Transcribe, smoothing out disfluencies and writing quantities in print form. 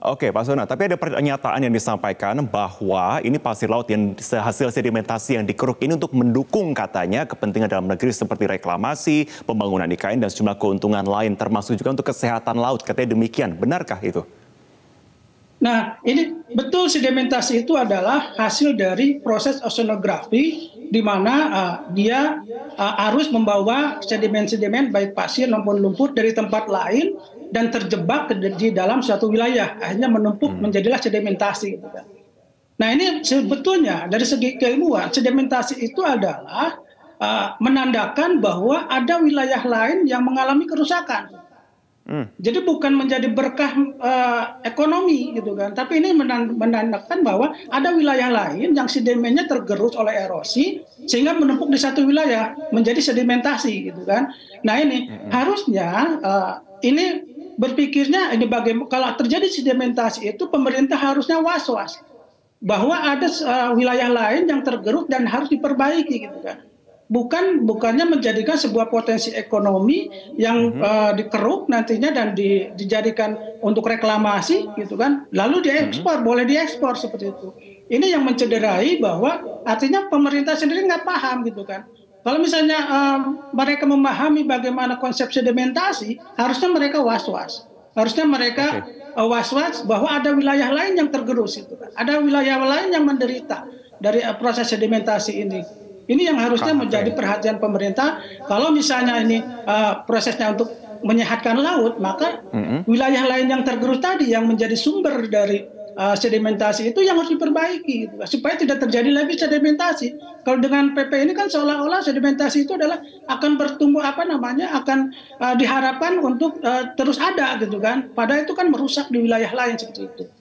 Oke, Pak Suna, tapi ada pernyataan yang disampaikan bahwa ini pasir laut yang hasil sedimentasi yang dikeruk ini untuk mendukung katanya kepentingan dalam negeri seperti reklamasi, pembangunan IKN dan sejumlah keuntungan lain termasuk juga untuk kesehatan laut. Katanya demikian, benarkah itu? Nah, ini betul, sedimentasi itu adalah hasil dari proses oceanografi di mana dia arus membawa sedimen-sedimen baik pasir maupun lumpur dari tempat lain dan terjebak di dalam suatu wilayah, akhirnya menumpuk, menjadilah sedimentasi. Nah, ini sebetulnya dari segi keilmuan sedimentasi itu adalah menandakan bahwa ada wilayah lain yang mengalami kerusakan. Jadi bukan menjadi berkah ekonomi gitu kan, tapi ini menandakan bahwa ada wilayah lain yang sedimennya tergerus oleh erosi sehingga menumpuk di satu wilayah menjadi sedimentasi gitu kan. Nah ini harusnya ini berpikirnya ini bagaimana kalau terjadi sedimentasi itu pemerintah harusnya was-was bahwa ada wilayah lain yang tergerus dan harus diperbaiki gitu kan. Bukannya menjadikan sebuah potensi ekonomi yang dikeruk nantinya dan dijadikan untuk reklamasi gitu kan, lalu diekspor, boleh diekspor seperti itu. Ini yang mencederai bahwa artinya pemerintah sendiri nggak paham gitu kan. Kalau misalnya mereka memahami bagaimana konsep sedimentasi, harusnya mereka was-was. Harusnya mereka was-was bahwa ada wilayah lain yang tergerus itu kan. Ada wilayah lain yang menderita dari proses sedimentasi ini. Ini yang harusnya menjadi perhatian pemerintah. Kalau misalnya ini prosesnya untuk menyehatkan laut, maka wilayah lain yang tergerus tadi yang menjadi sumber dari sedimentasi itu yang harus diperbaiki, gitu, supaya tidak terjadi lagi sedimentasi. Kalau dengan PP ini kan seolah-olah sedimentasi itu adalah akan bertumbuh akan diharapkan untuk terus ada gitu kan. Padahal itu kan merusak di wilayah lain seperti itu.